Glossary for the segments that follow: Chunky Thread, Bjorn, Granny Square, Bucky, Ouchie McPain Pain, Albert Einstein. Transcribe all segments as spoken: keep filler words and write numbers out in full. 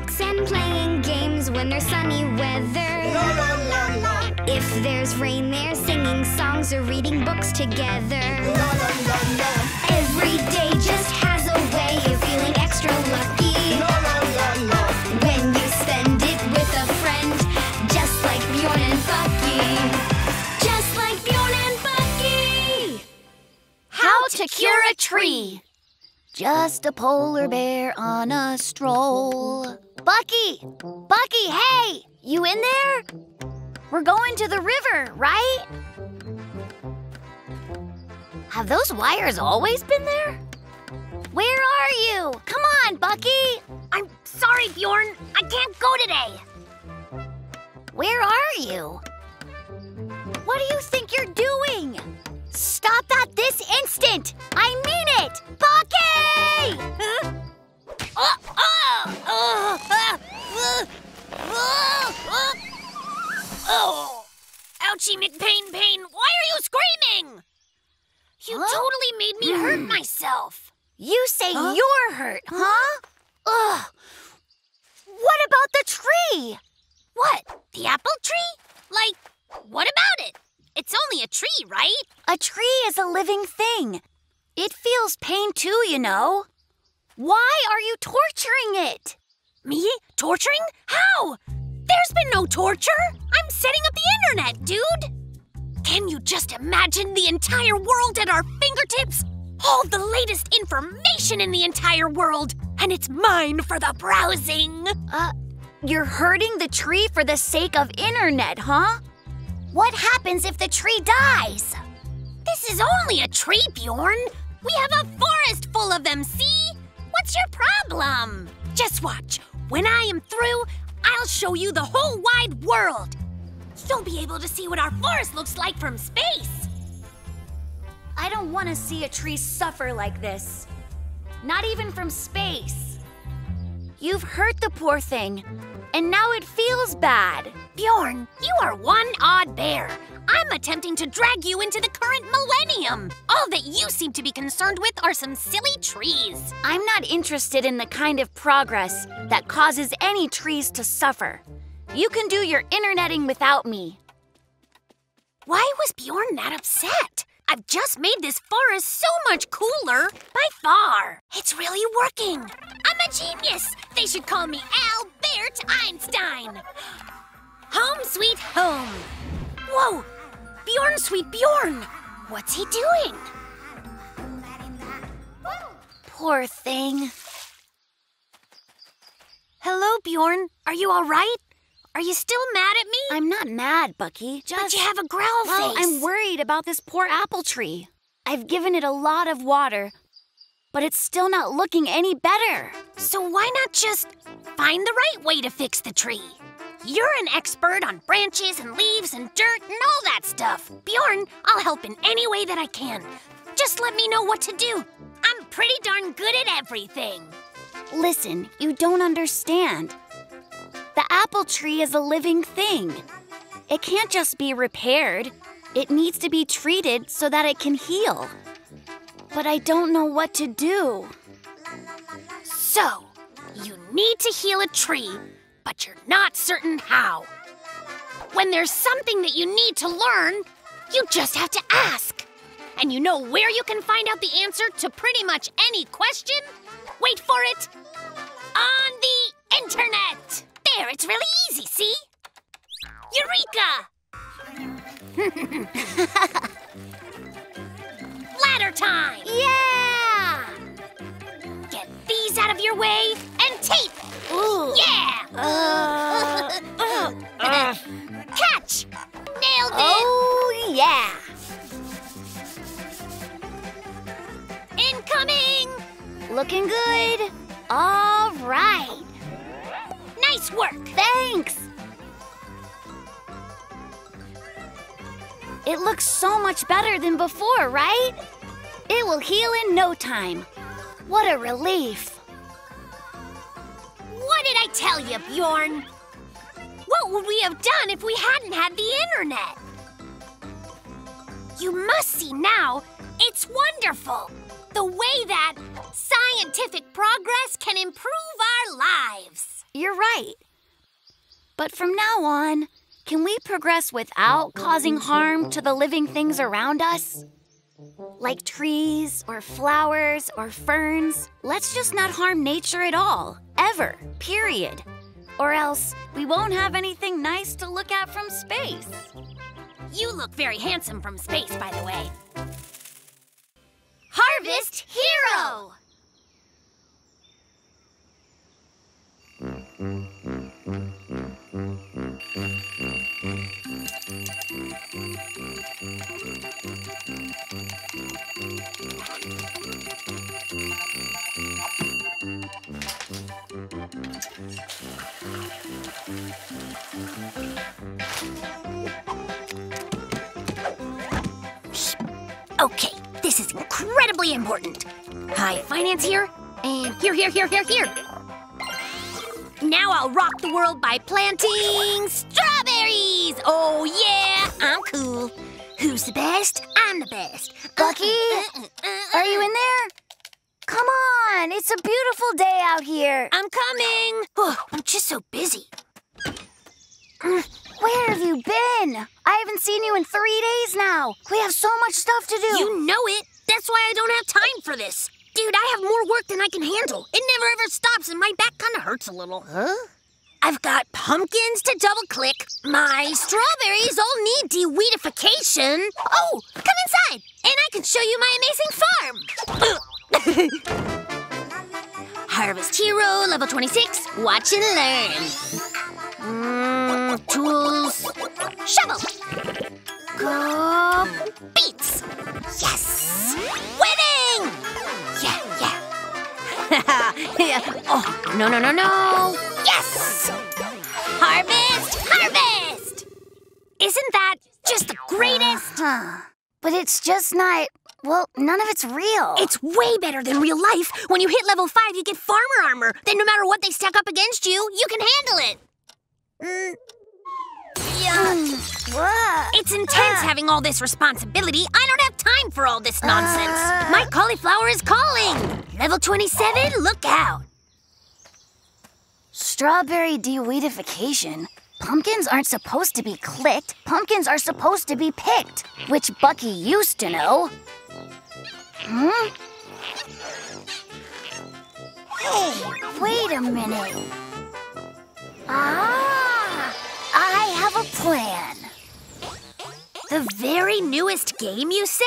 walks and playing games when there's sunny weather. La, la, la, la. If there's rain, they're singing songs or reading books together. La, la, la, la. Every day just has a way of feeling extra lucky. La, la, la, la. When you spend it with a friend, just like Bjorn and Bucky. Just like Bjorn and Bucky! How to cure a tree. Just a polar bear on a stroll. Bucky! Bucky, hey! You in there? We're going to the river, right? Have those wires always been there? Where are you? Come on, Bucky! I'm sorry, Bjorn. I can't go today. Where are you? What do you think you're doing? Stop that this instant! I mean it! Bucky! Huh? Oh, oh, oh, ah, uh, oh, oh. Ouchie McPain Pain, why are you screaming? You huh? totally made me mm. hurt myself. You say huh? you're hurt, huh? Ugh. What about the tree? What? The apple tree? Like, what about it? It's only a tree, right? A tree is a living thing. It feels pain too, you know. Why are you torturing it? Me? Torturing? How? There's been no torture. I'm setting up the internet, dude. Can you just imagine the entire world at our fingertips? All the latest information in the entire world, and it's mine for the browsing. Uh, you're hurting the tree for the sake of internet, huh? What happens if the tree dies? This is only a tree, Bjorn. We have a forest full of them, see? What's your problem? Just watch. When I am through, I'll show you the whole wide world. You'll be able to see what our forest looks like from space. I don't want to see a tree suffer like this. Not even from space. You've hurt the poor thing, and now it feels bad. Bjorn, you are one odd bear. I'm attempting to drag you into the current millennium. All that you seem to be concerned with are some silly trees. I'm not interested in the kind of progress that causes any trees to suffer. You can do your interneting without me. Why was Bjorn that upset? I've just made this forest so much cooler, by far. It's really working. I'm a genius. They should call me Albert Einstein. Home sweet home. Whoa! Bjorn sweet Bjorn! What's he doing? Poor thing. Hello, Bjorn. Are you all right? Are you still mad at me? I'm not mad, Bucky. Just... But you have a growl well, face. I'm worried about this poor apple tree. I've given it a lot of water, but it's still not looking any better. So why not just find the right way to fix the tree? You're an expert on branches and leaves and dirt and all that stuff. Bjorn, I'll help in any way that I can. Just let me know what to do. I'm pretty darn good at everything. Listen, you don't understand. The apple tree is a living thing. It can't just be repaired. It needs to be treated so that it can heal. But I don't know what to do. So, you need to heal a tree. But you're not certain how. When there's something that you need to learn, you just have to ask. And you know where you can find out the answer to pretty much any question? Wait for it. On the internet. There, it's really easy, see? Eureka! Ladder time! Yeah! Get these out of your way and tape! Ooh. Yeah! Uh, uh, uh. Catch! Nailed it! Oh, yeah! Incoming! Looking good. All right. Nice work. Thanks. It looks so much better than before, right? It will heal in no time. What a relief. What did I tell you, Bjorn? What would we have done if we hadn't had the internet? You must see now, it's wonderful. The way that scientific progress can improve our lives. you're right. But from now on, can we progress without causing harm to the living things around us? Like trees, or flowers, or ferns. Let's just not harm nature at all, ever, period. Or else we won't have anything nice to look at from space. You look very handsome from space, by the way. Harvest Hero! Okay, this is incredibly important. Hi, Finance here, and here, here, here, here, here. Now I'll rock the world by planting strawberries! Oh yeah, I'm cool. Who's the best? I'm the best. Bucky, uh-uh, uh-uh. Are you in there? Come on, it's a beautiful day out here. I'm coming. Oh, I'm just so busy. Where have you been? I haven't seen you in three days now. We have so much stuff to do. You know it. That's why I don't have time for this. Dude, I have more work than I can handle. It never ever stops, and my back kind of hurts a little. Huh? I've got pumpkins to double-click. My strawberries all need de-weedification. Oh, come inside, and I can show you my amazing farm. Harvest Hero, level twenty-six. Watch and learn. Mm, tools. Shovel. Go. Beats. Yes. Winning. Yeah, yeah. Yeah. Oh, no, no, no, no. Yes! Harvest, harvest! Isn't that just the greatest? Uh-huh. But it's just not, well, none of it's real. It's way better than real life. When you hit level five, you get farmer armor. Then no matter what they stack up against you, you can handle it. Mm. Yuck. It's intense uh. having all this responsibility. I don't have time for all this nonsense. Uh. My cauliflower is calling. Level twenty-seven, look out. Strawberry de-weedification? Pumpkins aren't supposed to be clicked. Pumpkins are supposed to be picked, which Bucky used to know. Hmm? Hey, wait a minute. Ah, I have a plan. The very newest game, you say?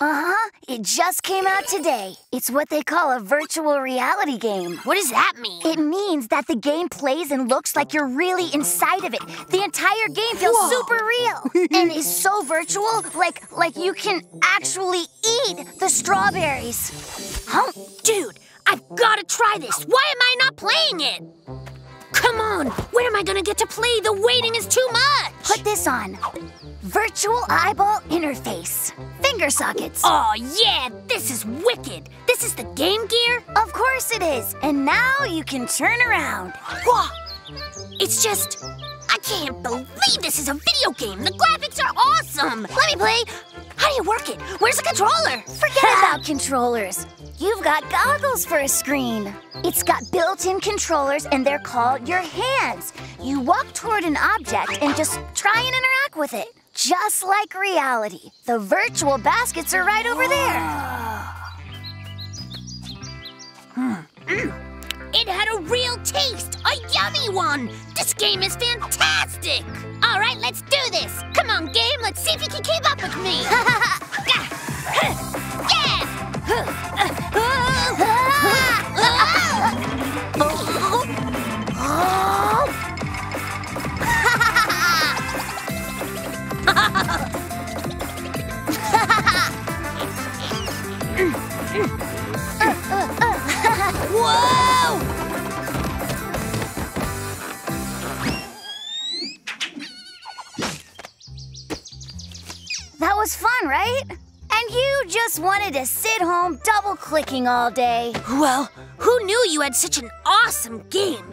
Uh-huh. It just came out today. It's what they call a virtual reality game. What does that mean? It means that the game plays and looks like you're really inside of it. The entire game feels Whoa. super real and is so virtual, like like you can actually eat the strawberries. Huh? Dude, I've got to try this. Why am I not playing it? Come on, where am I gonna get to play? The waiting is too much. Put this on. Virtual eyeball interface. Finger sockets. Oh yeah, this is wicked. This is the Game Gear? Of course it is. And now you can turn around. Whoa. It's just, I can't believe this is a video game. The graphics are awesome. Let me play. How do you work it? Where's the controller? Forget about controllers. You've got goggles for a screen. It's got built-in controllers, and they're called your hands. You walk toward an object and just try and interact with it. Just like reality. The virtual baskets are right over there. Mm. It had a real taste, a yummy one. This game is fantastic. All right, let's do this. Come on, game, let's see if you can keep up with me. Yeah! Whoa! That was fun, right? And you just wanted to sit home double-clicking all day. Well, who knew you had such an awesome game?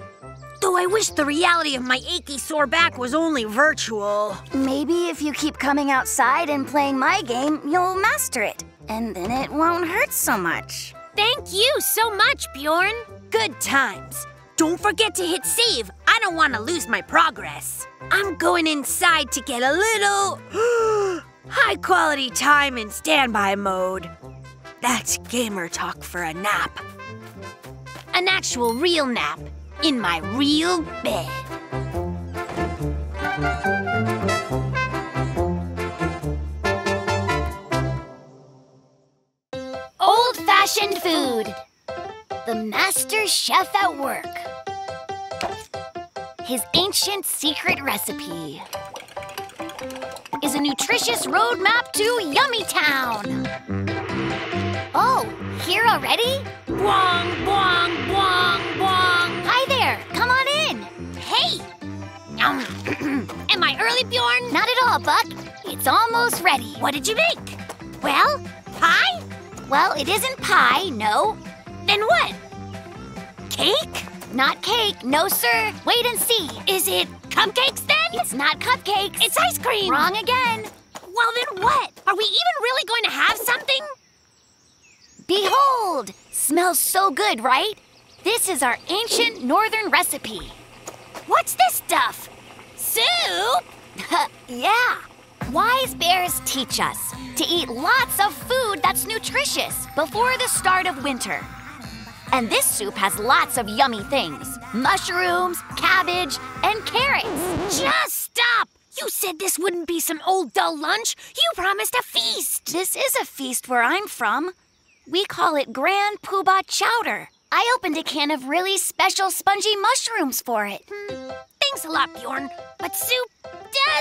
Though I wish the reality of my achy sore back was only virtual. Maybe if you keep coming outside and playing my game, you'll master it. And then it won't hurt so much. Thank you so much, Bjorn. Good times. Don't forget to hit save. I don't want to lose my progress. I'm going inside to get a little high-quality time in standby mode. That's gamer talk for a nap. An actual real nap in my real bed. Old-fashioned food. The master chef at work. His ancient secret recipe is a nutritious roadmap to Yummy Town. Oh, here already? Bwong, bwong, bwong, bwong. Hi there, come on in. Hey. Am I early, Bjorn? Not at all, Buck. It's almost ready. What did you make? Well, pie? Well, it isn't pie, no. Then what? Cake? Not cake, no sir. Wait and see. Is it cupcakes then? It's not cupcakes. It's ice cream. Wrong again. Well then what? Are we even really going to have something? Behold! Smells so good, right? This is our ancient northern recipe. What's this stuff? Soup? Yeah. Wise bears teach us to eat lots of food that's nutritious before the start of winter. And this soup has lots of yummy things. Mushrooms, cabbage, and carrots. Just stop! You said this wouldn't be some old dull lunch. You promised a feast. This is a feast where I'm from. We call it Grand Poobah Chowder. I opened a can of really special spongy mushrooms for it. Hmm. Thanks a lot, Bjorn, but soup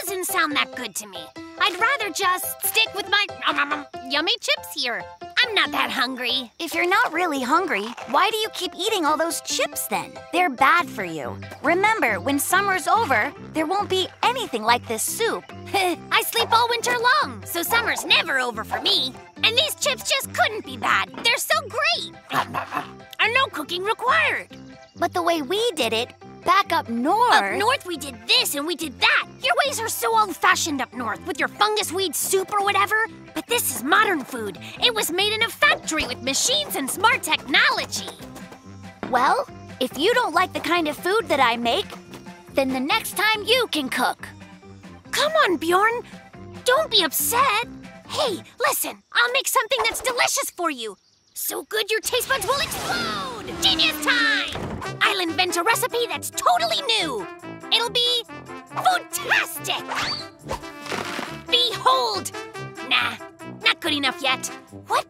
doesn't sound that good to me. I'd rather just stick with my um, um, um, yummy chips here. I'm not that hungry. If you're not really hungry, why do you keep eating all those chips then? They're bad for you. Remember, when summer's over, there won't be anything like this soup. I sleep all winter long, so summer's never over for me. And these chips just couldn't be bad. They're so great. And no cooking required. But the way we did it, back up north... Up north we did this and we did that. Your ways are so old-fashioned up north with your fungus weed soup or whatever. But this is modern food. It was made in a factory with machines and smart technology. Well, if you don't like the kind of food that I make, then the next time you can cook. Come on, Bjorn. Don't be upset. Hey, listen, I'll make something that's delicious for you. So good your taste buds will explode! Genius time! I'll invent a recipe that's totally new. It'll be foodtastic. Behold! Nah, not good enough yet. What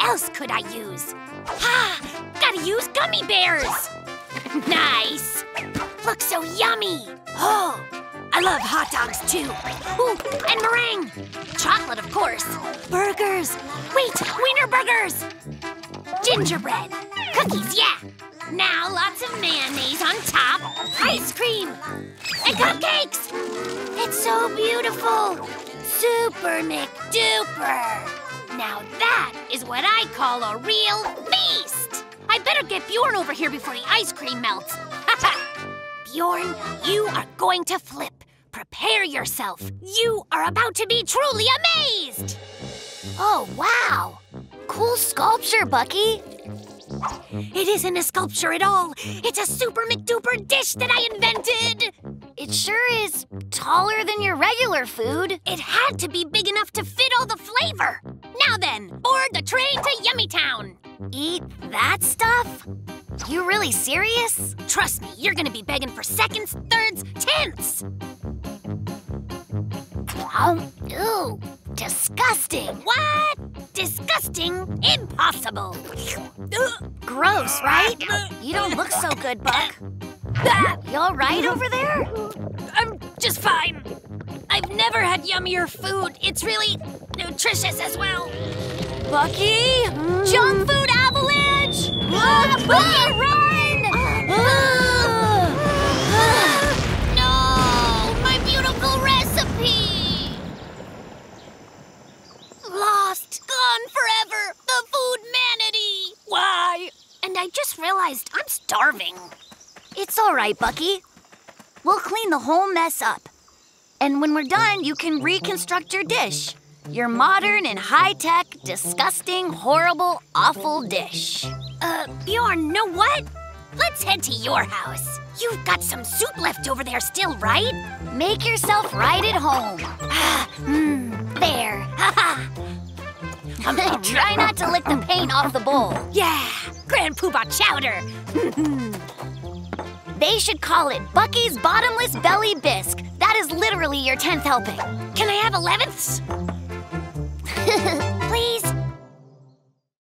else could I use? Ha! Ah, gotta use gummy bears. Nice. Looks so yummy. Oh, I love hot dogs too. Ooh, and meringue. Chocolate, of course. Burgers. Wait, wiener burgers. Gingerbread. Cookies, yeah. Now, lots of mayonnaise on top, ice cream, and cupcakes! It's so beautiful! Super McDuper! Now that is what I call a real feast! I better get Bjorn over here before the ice cream melts. Bjorn, you are going to flip. Prepare yourself. You are about to be truly amazed! Oh, wow! Cool sculpture, Bucky! It isn't a sculpture at all. It's a super McDuper dish that I invented. It sure is taller than your regular food. It had to be big enough to fit all the flavor. Now then, board the train to Yummy Town. Eat that stuff? You really serious? Trust me, you're gonna be begging for seconds, thirds, tenths. Um, ew, disgusting. What? Disgusting? Impossible. Gross, right? You don't look so good, Buck. You all right over there? I'm just fine. I've never had yummier food. It's really nutritious as well. Bucky? Mm. Junk food avalanche! Ah, Bucky, run! Ah. Ah. No! My beautiful recipe! Lost. Gone forever. The food manatee. Why? And I just realized I'm starving. It's all right, Bucky. We'll clean the whole mess up. And when we're done, you can reconstruct your dish. Your modern and high-tech, disgusting, horrible, awful dish. Uh, Bjorn, know what? Let's head to your house. You've got some soup left over there still, right? Make yourself right at home. Ah, mmm, there. Ha ha. Try not to lick the paint off the bowl. Yeah, Grand Poobah Chowder. They should call it Bucky's Bottomless Belly Bisque. That is literally your tenth helping. Can I have elevenths? Please?